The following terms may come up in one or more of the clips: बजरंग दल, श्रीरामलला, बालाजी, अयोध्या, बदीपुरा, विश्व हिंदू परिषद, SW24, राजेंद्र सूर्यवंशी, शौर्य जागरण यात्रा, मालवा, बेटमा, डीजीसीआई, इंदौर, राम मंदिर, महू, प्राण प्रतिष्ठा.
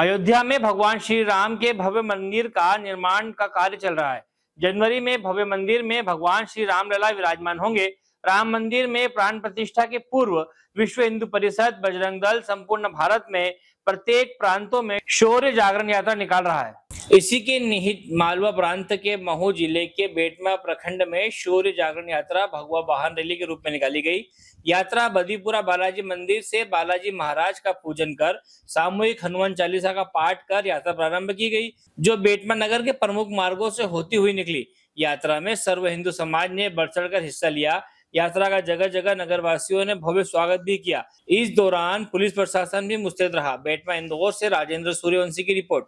अयोध्या में भगवान श्री राम के भव्य मंदिर का निर्माण का कार्य चल रहा है। जनवरी में भव्य मंदिर में भगवान श्री रामलला विराजमान होंगे। राम मंदिर में प्राण प्रतिष्ठा के पूर्व विश्व हिंदू परिषद, बजरंग दल संपूर्ण भारत में प्रत्येक प्रांतों में शौर्य जागरण यात्रा निकाल रहा है। इसी के निहित मालवा प्रांत के महू जिले के बेटमा प्रखंड में शौर्य जागरण यात्रा भगवा वाहन रैली के रूप में निकाली गई। यात्रा बदीपुरा बालाजी मंदिर से बालाजी महाराज का पूजन कर सामूहिक हनुमान चालीसा का पाठ कर यात्रा प्रारंभ की गई, जो बेटमा नगर के प्रमुख मार्गों से होती हुई निकली। यात्रा में सर्व हिंदू समाज ने बढ़ चढ़ कर हिस्सा लिया। यात्रा का जगह जगह नगरवासियों ने भव्य स्वागत भी किया। इस दौरान पुलिस प्रशासन भी मुस्तैद रहा। बेटमा इंदौर से राजेंद्र सूर्यवंशी की रिपोर्ट।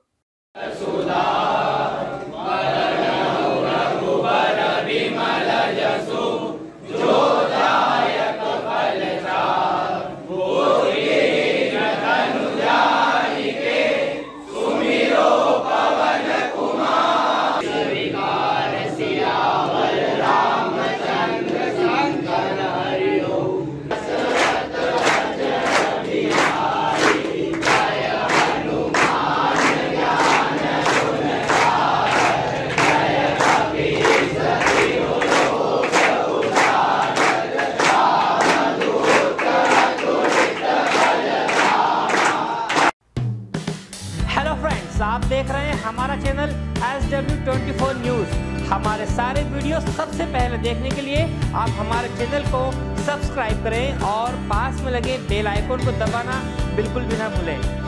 आप देख रहे हैं हमारा चैनल SW24 न्यूज। हमारे सारे वीडियो सबसे पहले देखने के लिए आप हमारे चैनल को सब्सक्राइब करें और पास में लगे बेल आइकन को दबाना बिल्कुल भी ना भूलें।